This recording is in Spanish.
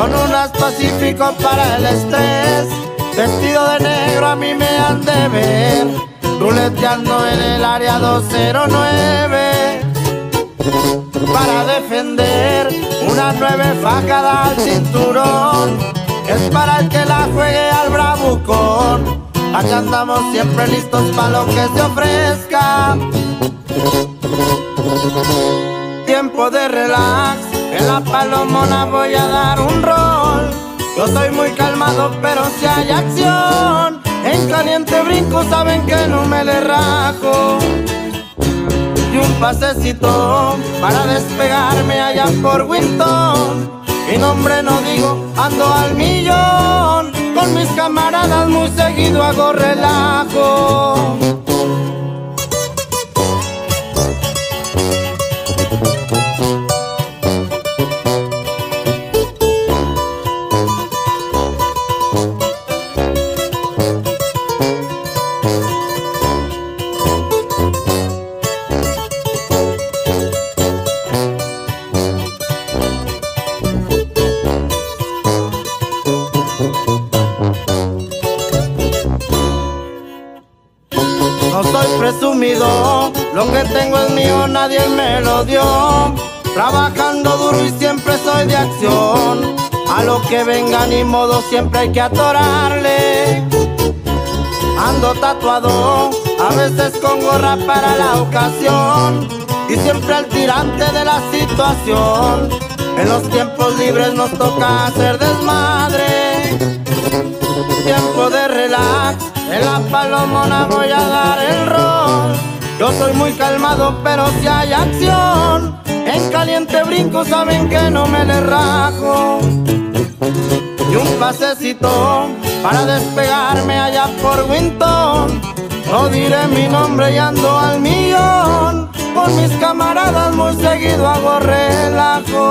con unas Pacífico para el estrés. Vestido de negro a mí me han de ver, ruleteando en el área 209, para defender una 9 facada al cinturón. Es para el que la juegue al bravucón. Allá andamos siempre listos para lo que se ofrezca. Tiempo de relax, en la Palomona voy a dar un rol. Yo soy muy calmado, pero si hay acción, en caliente brinco, saben que no me le rajo. Y un pasecito para despegarme allá por Winton. Mi nombre no digo, ando al millón. Con mis camaradas muy seguido hago relajo. No soy presumido, lo que tengo es mío, nadie me lo dio. Trabajando duro y siempre soy de acción. A lo que venga ni modo, siempre hay que atorarle. Ando tatuado, a veces con gorra para la ocasión, y siempre al tirante de la situación. En los tiempos libres nos toca hacer desmadre. Tiempo de relax, en la Palomona voy a dar el rol. Yo soy muy calmado, pero si hay acción, en caliente brinco, saben que no me le rajo. Y un pasecito para despegarme allá por Winton. No diré mi nombre y ando al millón. Con mis camaradas muy seguido hago relajo.